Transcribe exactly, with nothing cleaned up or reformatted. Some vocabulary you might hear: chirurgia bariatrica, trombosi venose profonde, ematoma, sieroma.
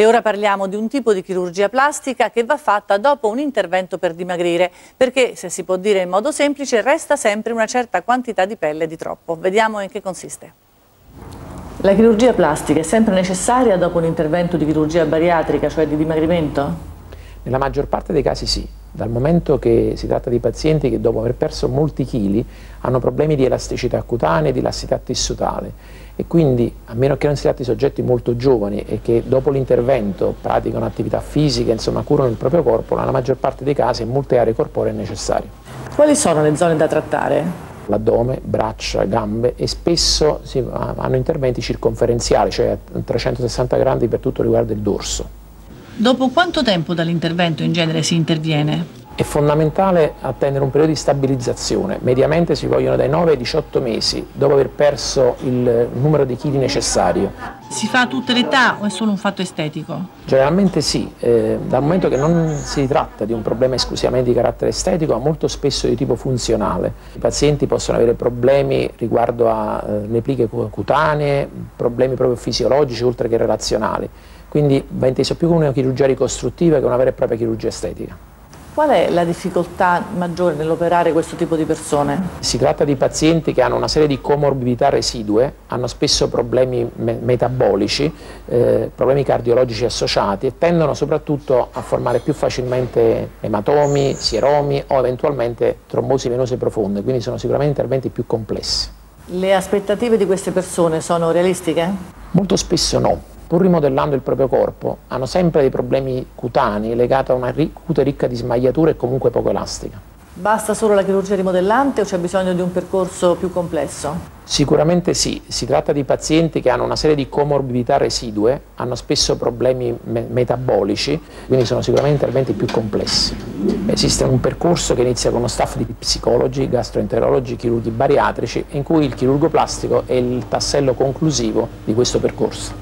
E ora parliamo di un tipo di chirurgia plastica che va fatta dopo un intervento per dimagrire, perché, se si può dire in modo semplice, resta sempre una certa quantità di pelle di troppo. Vediamo in che consiste. La chirurgia plastica è sempre necessaria dopo un intervento di chirurgia bariatrica, cioè di dimagrimento? Nella maggior parte dei casi sì, dal momento che si tratta di pazienti che dopo aver perso molti chili hanno problemi di elasticità cutanea e di elasticità tessutale, e quindi, a meno che non si tratti di soggetti molto giovani e che dopo l'intervento praticano attività fisica, insomma curano il proprio corpo, nella maggior parte dei casi in molte aree corporee è necessario. Quali sono le zone da trattare? L'addome, braccia, gambe, e spesso si hanno interventi circonferenziali, cioè a trecentosessanta gradi per tutto riguardo il dorso. Dopo quanto tempo dall'intervento in genere si interviene? È fondamentale attendere un periodo di stabilizzazione, mediamente si vogliono dai nove ai diciotto mesi dopo aver perso il numero di chili necessario. Si fa a tutte le età o è solo un fatto estetico? Generalmente sì, eh, dal momento che non si tratta di un problema esclusivamente di carattere estetico, ma molto spesso di tipo funzionale. I pazienti possono avere problemi riguardo alle eh, pliche cutanee, problemi proprio fisiologici oltre che relazionali, quindi va inteso più come una chirurgia ricostruttiva che una vera e propria chirurgia estetica. Qual è la difficoltà maggiore nell'operare questo tipo di persone? Si tratta di pazienti che hanno una serie di comorbidità residue, hanno spesso problemi me metabolici, eh, problemi cardiologici associati, e tendono soprattutto a formare più facilmente ematomi, sieromi o eventualmente trombosi venose profonde, quindi sono sicuramente interventi più complessi. Le aspettative di queste persone sono realistiche? Molto spesso no. Pur rimodellando il proprio corpo, hanno sempre dei problemi cutanei legati a una cute ricca di smagliatura e comunque poco elastica. Basta solo la chirurgia rimodellante o c'è bisogno di un percorso più complesso? Sicuramente sì, si tratta di pazienti che hanno una serie di comorbidità residue, hanno spesso problemi me metabolici, quindi sono sicuramente interventi più complessi. Esiste un percorso che inizia con uno staff di psicologi, gastroenterologi, chirurghi bariatrici, in cui il chirurgo plastico è il tassello conclusivo di questo percorso.